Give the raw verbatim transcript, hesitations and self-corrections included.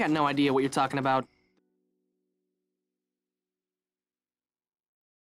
got no idea what you're talking about.